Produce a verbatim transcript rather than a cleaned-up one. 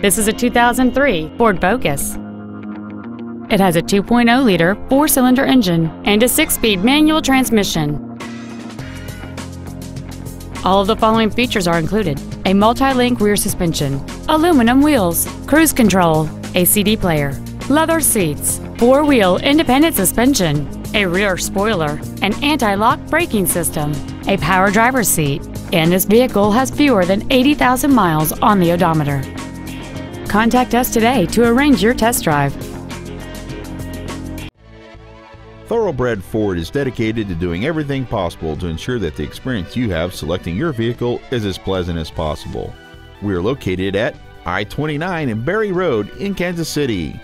This is a two thousand three Ford Focus. It has a two point oh liter four-cylinder engine and a six-speed manual transmission. All of the following features are included: a multi-link rear suspension, aluminum wheels, cruise control, a C D player, leather seats, four-wheel independent suspension, a rear spoiler, an anti-lock braking system, a power driver's seat, and this vehicle has fewer than eighty thousand miles on the odometer. Contact us today to arrange your test drive. Thoroughbred Ford is dedicated to doing everything possible to ensure that the experience you have selecting your vehicle is as pleasant as possible. We are located at I twenty-nine and Berry Road in Kansas City.